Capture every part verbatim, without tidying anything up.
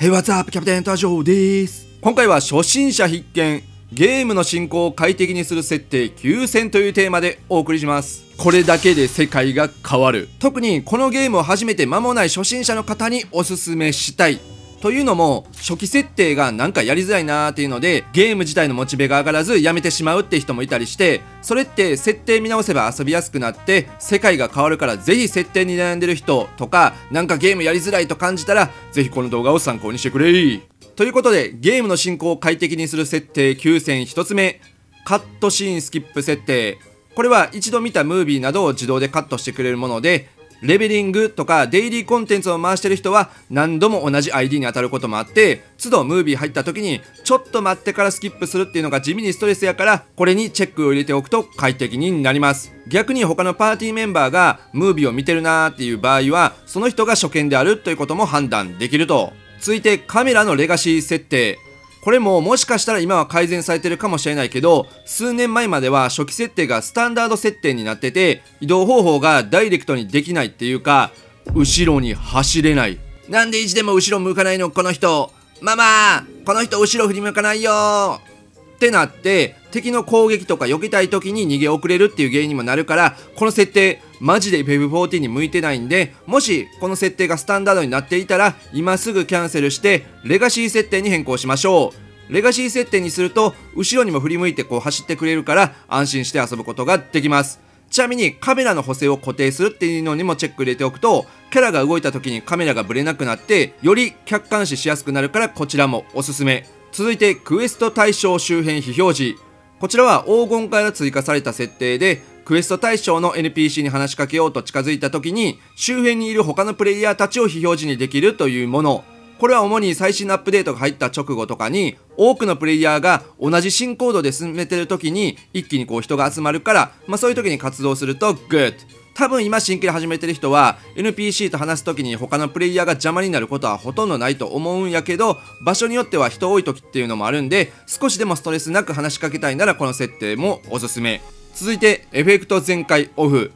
Hey, what's up? キャプテントラ情報です。今回は初心者必見、ゲームの進行を快適にする設定きゅうせんというテーマでお送りします。これだけで世界が変わる。特にこのゲームを始めて間もない初心者の方におすすめしたい。というのも、初期設定がなんかやりづらいなーっていうので、ゲーム自体のモチベが上がらずやめてしまうって人もいたりして、それって設定見直せば遊びやすくなって、世界が変わるからぜひ設定に悩んでる人とか、なんかゲームやりづらいと感じたら、ぜひこの動画を参考にしてくれー。ということで、ゲームの進行を快適にする設定きゅうせんひとつめ、カットシーンスキップ設定。これは一度見たムービーなどを自動でカットしてくれるもので、レベリングとかデイリーコンテンツを回してる人は何度も同じ アイディー に当たることもあって、都度ムービー入った時にちょっと待ってからスキップするっていうのが地味にストレスやから、これにチェックを入れておくと快適になります。逆に他のパーティーメンバーがムービーを見てるなーっていう場合は、その人が初見であるということも判断できると。続いてカメラのレガシー設定。これももしかしたら今は改善されてるかもしれないけど、数年前までは初期設定がスタンダード設定になってて、移動方法がダイレクトにできないっていうか、後ろに走れない。なんでいつでも後ろ向かないのこの人。ママ、この人後ろ振り向かないよってなって、敵の攻撃とか避けたい時に逃げ遅れるっていう原因にもなるから、この設定マジで ウェブフォーティーン に向いてないんで、もしこの設定がスタンダードになっていたら今すぐキャンセルしてレガシー設定に変更しましょう。レガシー設定にすると後ろにも振り向いてこう走ってくれるから、安心して遊ぶことができます。ちなみにカメラの補正を固定するっていうのにもチェック入れておくと、キャラが動いた時にカメラがブレなくなってより客観視しやすくなるから、こちらもおすすめ。続いてクエスト対象周辺非表示。こちらは黄金から追加された設定で、クエスト対象の エヌピーシー に話しかけようと近づいた時に周辺にいる他のプレイヤーたちを非表示にできるというもの。これは主に最新のアップデートが入った直後とかに、多くのプレイヤーが同じ進行度で進めてる時に一気にこう人が集まるから、まあ、そういう時に活動するとグッド。多分今新規で始めてる人は エヌピーシー と話す時に他のプレイヤーが邪魔になることはほとんどないと思うんやけど、場所によっては人多い時っていうのもあるんで、少しでもストレスなく話しかけたいならこの設定もおすすめ。続いてエフェクト全開オフ。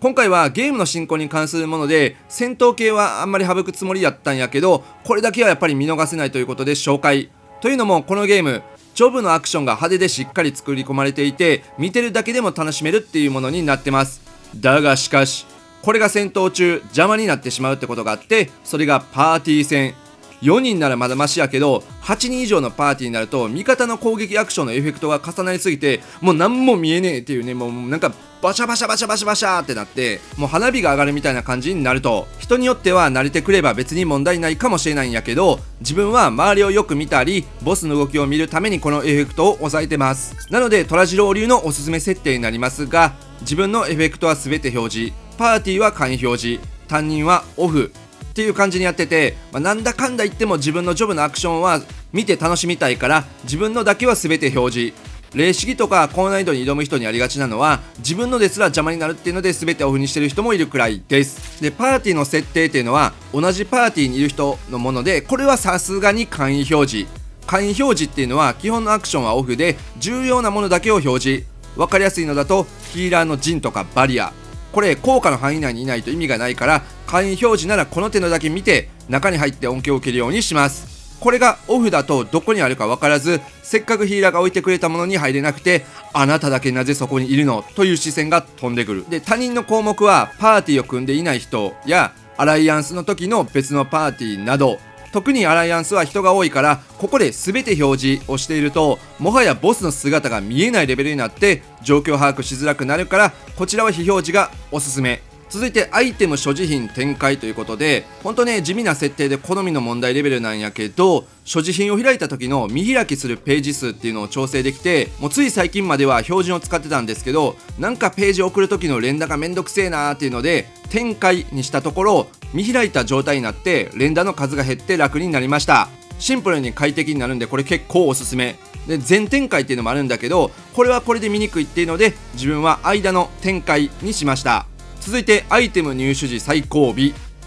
今回はゲームの進行に関するもので、戦闘系はあんまり省くつもりだったんやけど、これだけはやっぱり見逃せないということで紹介。というのもこのゲーム、ジョブのアクションが派手でしっかり作り込まれていて、見てるだけでも楽しめるっていうものになってます。だがしかし、これが戦闘中邪魔になってしまうってことがあって、それがパーティー戦。よにんならまだマシやけど、はちにん以上のパーティーになると味方の攻撃アクションのエフェクトが重なりすぎて、もう何も見えねえっていうね、もうなんかバシャバシャバシャバシャバシャってなって、もう花火が上がるみたいな感じになると、人によっては慣れてくれば別に問題ないかもしれないんやけど、自分は周りをよく見たりボスの動きを見るためにこのエフェクトを抑えてます。なので虎次郎流のおすすめ設定になりますが、自分のエフェクトは全て表示、パーティーは簡易表示、担任はオフっていう感じにやってて、まあ、なんだかんだ言っても自分のジョブのアクションは見て楽しみたいから、自分のだけは全て表示。例式とか高難易度に挑む人にありがちなのは、自分のですら邪魔になるっていうので全てオフにしてる人もいるくらいです。でパーティーの設定っていうのは同じパーティーにいる人のもので、これはさすがに簡易表示。簡易表示っていうのは基本のアクションはオフで、重要なものだけを表示。分かりやすいのだとヒーラーのジンとかバリア、これ効果の範囲内にいないと意味がないから、簡易表示ならこの手のだけ見て中に入って恩恵を受けるようにします。これがオフだとどこにあるか分からず、せっかくヒーラーが置いてくれたものに入れなくて、あなただけなぜそこにいるのという視線が飛んでくる。で他人の項目はパーティーを組んでいない人やアライアンスの時の別のパーティーなど、特にアライアンスは人が多いから、ここで全て表示をしているともはやボスの姿が見えないレベルになって状況把握しづらくなるから、こちらは非表示がおすすめ。続いてアイテム所持品展開ということで、ほんとね地味な設定で好みの問題レベルなんやけど、所持品を開いた時の見開きするページ数っていうのを調整できて、もうつい最近までは標準を使ってたんですけど、なんかページを送る時の連打がめんどくせえなーっていうので展開にしたところ、見開いた状態になって連打の数が減って楽になりました。シンプルに快適になるんで、これ結構おすすめで、全展開っていうのもあるんだけど、これはこれで見にくいっていうので自分は間の展開にしました。続いてアイテム入手時最後尾。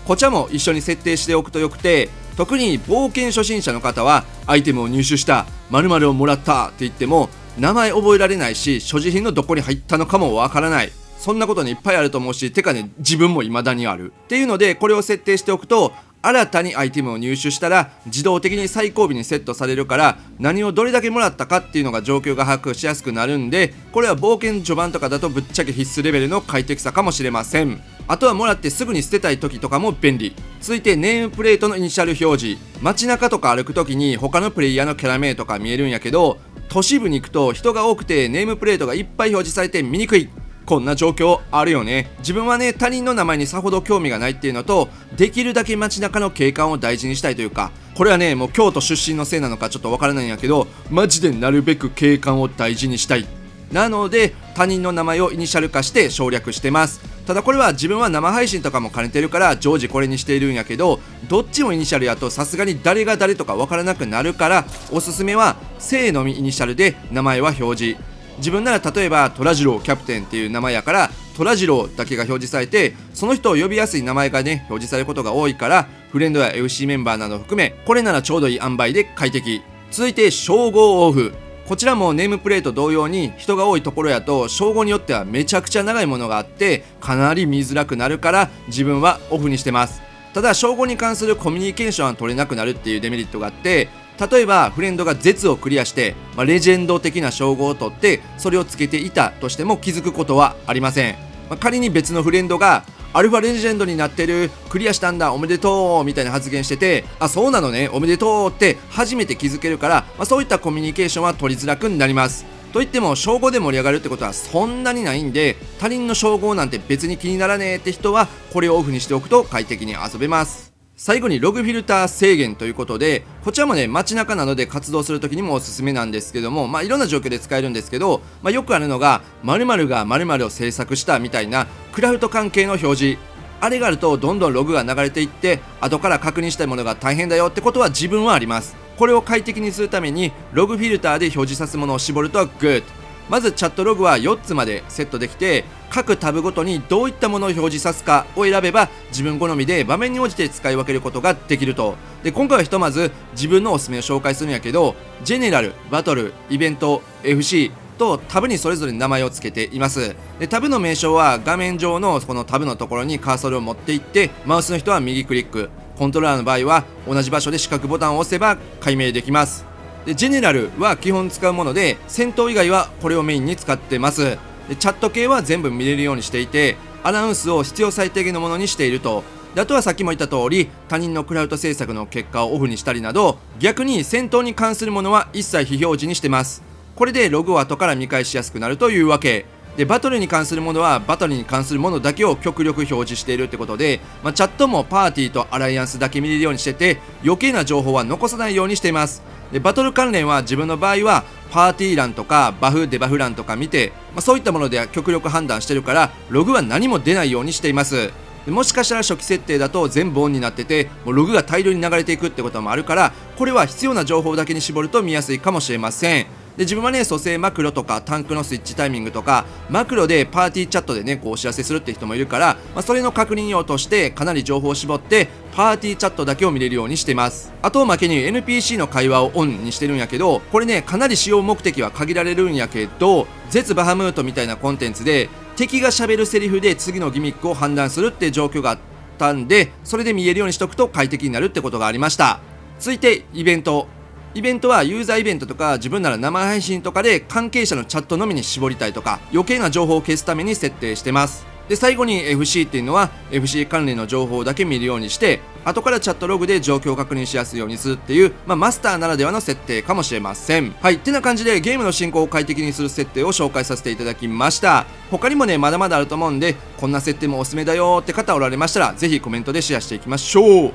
こちらも一緒に設定しておくとよくて、特に冒険初心者の方はアイテムを入手した、〇〇をもらったって言っても名前覚えられないし、所持品のどこに入ったのかもわからない。そんなことにいっぱいあると思うし、てかね自分も未だにあるっていうので、これを設定しておくと新たにアイテムを入手したら自動的に最後尾にセットされるから、何をどれだけもらったかっていうのが状況が把握しやすくなるんで、これは冒険序盤とかだとぶっちゃけ必須レベルの快適さかもしれません。あとはもらってすぐに捨てたい時とかも便利。続いてネームプレートのイニシャル表示。街中とか歩く時に他のプレイヤーのキャラ名とか見えるんやけど、都市部に行くと人が多くてネームプレートがいっぱい表示されて見にくい。こんな状況あるよね。自分はね、他人の名前にさほど興味がないっていうのと、できるだけ街中の景観を大事にしたいというか、これはねもう京都出身のせいなのかちょっとわからないんやけど、マジでなるべく景観を大事にしたい。なので他人の名前をイニシャル化して省略してます。ただこれは自分は生配信とかも兼ねてるから常時これにしているんやけど、どっちもイニシャルやとさすがに誰が誰とかわからなくなるから、おすすめは姓のみイニシャルで名前は表示。自分なら例えば虎次郎キャプテンっていう名前やから虎次郎だけが表示されて、その人を呼びやすい名前がね表示されることが多いから、フレンドや エフシー メンバーなど含めこれならちょうどいい塩梅で快適。続いて称号オフ。こちらもネームプレート同様に人が多いところやと称号によってはめちゃくちゃ長いものがあってかなり見づらくなるから、自分はオフにしてます。ただ称号に関するコミュニケーションは取れなくなるっていうデメリットがあって、例えばフレンドが絶をクリアして、まあ、レジェンド的な称号を取ってそれをつけていたとしても気づくことはありません。まあ、仮に別のフレンドがアルファレジェンドになってる、クリアしたんだおめでとうみたいな発言してて、あ、そうなのねおめでとうって初めて気づけるから、まあ、そういったコミュニケーションは取りづらくなります。といっても称号で盛り上がるってことはそんなにないんで、他人の称号なんて別に気にならねえって人はこれをオフにしておくと快適に遊べます。最後にログフィルター制限ということで、こちらもね街中などで活動するときにもおすすめなんですけども、まあいろんな状況で使えるんですけど、まあ、よくあるのが〇〇が〇〇を制作したみたいなクラフト関係の表示、あれがあるとどんどんログが流れていって後から確認したいものが大変だよってことは自分はあります。これを快適にするためにログフィルターで表示させるものを絞るとグッド。まずチャットログはよっつまでセットできて、各タブごとにどういったものを表示さすかを選べば自分好みで場面に応じて使い分けることができると。で、今回はひとまず自分のおすすめを紹介するんやけど、ジェネラル、バトル、イベント、エフシー とタブにそれぞれ名前を付けています。で、タブの名称は画面上のこのタブのところにカーソルを持っていって、マウスの人は右クリック、コントローラーの場合は同じ場所で四角ボタンを押せば解明できます。で、ジェネラルは基本使うもので、戦闘以外はこれをメインに使ってます。で、チャット系は全部見れるようにしていて、アナウンスを必要最低限のものにしていると。で、あとはさっきも言った通り他人のクラウド制作の結果をオフにしたりなど、逆に戦闘に関するものは一切非表示にしてます。これでログを後から見返しやすくなるというわけで、バトルに関するものはバトルに関するものだけを極力表示しているってことで、まあ、チャットもパーティーとアライアンスだけ見れるようにしてて余計な情報は残さないようにしています。で、バトル関連は自分の場合はパーティー欄とかバフデバフ欄とか見て、まあ、そういったもので極力判断してるからログは何も出ないようにしています。で、もしかしたら初期設定だと全部オンになっててもうログが大量に流れていくってこともあるから、これは必要な情報だけに絞ると見やすいかもしれません。で、自分はね蘇生マクロとかタンクのスイッチタイミングとかマクロでパーティーチャットでねこうお知らせするって人もいるから、まあ、それの確認用としてかなり情報を絞ってパーティーチャットだけを見れるようにしてます。あとおまけに エヌピーシー の会話をオンにしてるんやけど、これねかなり使用目的は限られるんやけど、絶バハムートみたいなコンテンツで敵が喋るセリフで次のギミックを判断するって状況があったんで、それで見えるようにしとくと快適になるってことがありました。続いてイベント。イベントはユーザーイベントとか自分なら生配信とかで関係者のチャットのみに絞りたいとか余計な情報を消すために設定してます。で、最後に エフシー っていうのは エフシー 関連の情報だけ見るようにして後からチャットログで状況を確認しやすいようにするっていう、まあ、マスターならではの設定かもしれません。はい、ってな感じでゲームの進行を快適にする設定を紹介させていただきました。他にもねまだまだあると思うんで、こんな設定もおすすめだよって方おられましたらぜひコメントでシェアしていきましょう。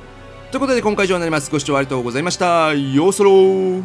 ということで今回以上になります。ご視聴ありがとうございました。よーそろー。